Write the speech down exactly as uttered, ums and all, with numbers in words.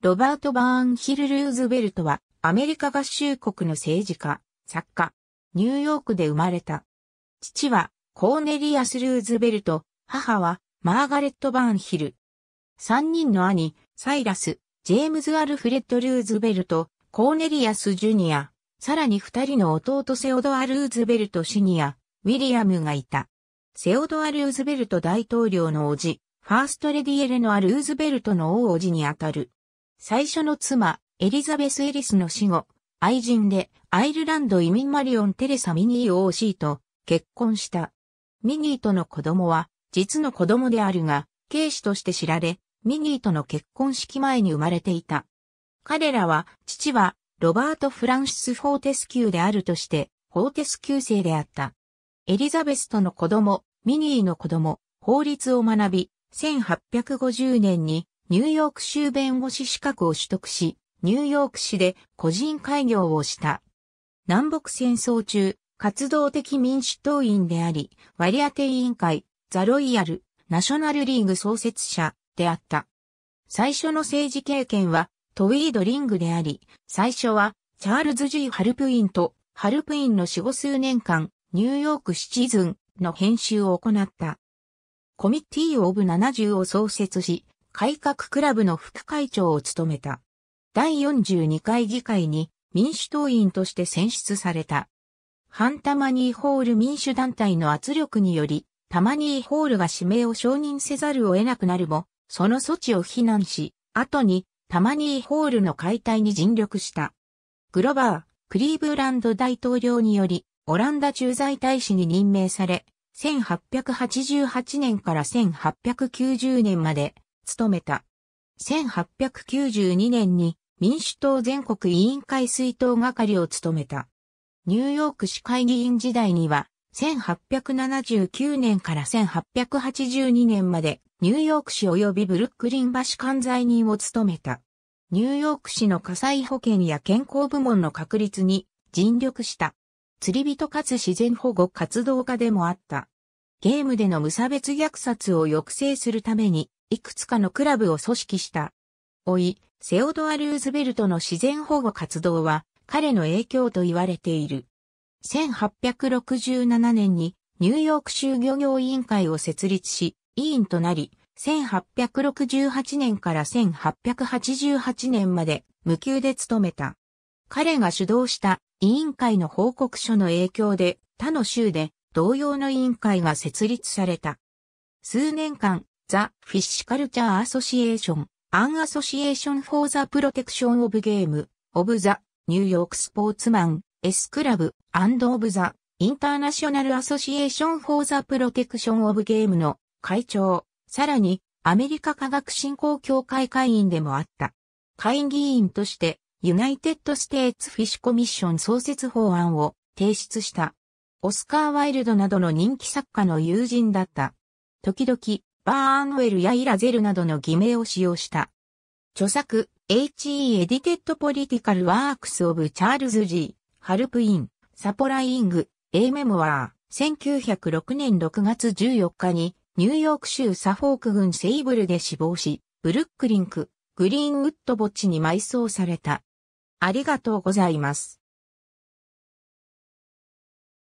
ロバート・バーンヒル・ルーズベルトは、アメリカ合衆国の政治家、作家、ニューヨークで生まれた。父は、コーネリアス・ルーズベルト、母は、マーガレット・バーンヒル。三人の兄、サイラス、ジェームズ・アルフレッド・ルーズベルト、コーネリアス・ジュニア、さらに二人の弟セオドア・ルーズベルト・シニア、ウィリアムがいた。セオドア・ルーズベルト大統領の叔父、ファーストレディエレノア・ルーズベルトの大叔父にあたる。最初の妻、エリザベス・エリスの死後、愛人でアイルランド移民マリオン・テレサ・ミニー・オーシーと結婚した。ミニーとの子供は実の子供であるが、継子として知られ、ミニーとの結婚式前に生まれていた。彼らは、父はロバート・フランシス・フォーテスキューであるとして、フォーテスキュー姓であった。エリザベスとの子供、ミニーの子供、法律を学び、せんはっぴゃくごじゅうねんにニューヨーク州弁護士資格を取得し、ニューヨーク市で個人開業をした。南北戦争中、活動的民主党員であり、割り当て委員会、ザ・ロイヤル、ナショナルリーグ創設者であった。最初の政治経験はトウィードリングであり、最初はチャールズ・ジー・ハルプインとハルプインのよん、ご数年間、ニューヨークシチズンの編集を行った。コミッティー・オブ・ななじゅうを創設し、改革クラブの副会長を務めた。第よんじゅうにかい議会に民主党員として選出された。ハンタマニーホール民主団体の圧力により、タマニーホールが指名を承認せざるを得なくなるも、その措置を非難し、後にタマニーホールの解体に尽力した。グロバー、クリーブランド大統領により、オランダ駐在大使に任命され、せんはっぴゃくはちじゅうはちねんからせんはっぴゃくきゅうじゅうねんまで務めた。せんはっぴゃくきゅうじゅうにねんに、民主党全国委員会出納係を務めた。ニューヨーク市会議員時代には、せんはっぴゃくななじゅうきゅうねんからせんはっぴゃくはちじゅうにねんまでニューヨーク市及びブルックリン橋管財人を務めた。ニューヨーク市の火災保険や健康部門の確立に尽力した。釣り人かつ自然保護活動家でもあった。ゲームでの無差別虐殺を抑制するために、いくつかのクラブを組織した。おい、セオドア・ルーズベルトの自然保護活動は彼の影響と言われている。せんはっぴゃくろくじゅうななねんにニューヨーク州漁業委員会を設立し、委員となり、せんはっぴゃくろくじゅうはちねんからせんはっぴゃくはちじゅうはちねんまで無給で務めた。彼が主導した委員会の報告書の影響で他の州で同様の委員会が設立された。数年間、ザ・フィッシュカルチャー・アソシエーション。An Association for the Protection of Game, of the New York Sportsman, S Club, and of the International Association for the Protection of Game の会長、さらにアメリカ科学振興協会会員でもあった。会議員として、United States Fish Commission 創設法案を提出した。オスカー・ワイルドなどの人気作家の友人だった。時々、バーンウェルやイラゼルなどの偽名を使用した。著作、エイチイー Edited Political Works of Charles G. ハルプイン、サポライング、A Memoir、せんきゅうひゃくろくねんろくがつじゅうよっかに、ニューヨーク州サフォーク郡セイブルで死亡し、ブルックリン区、グリーンウッド墓地に埋葬された。ありがとうございます。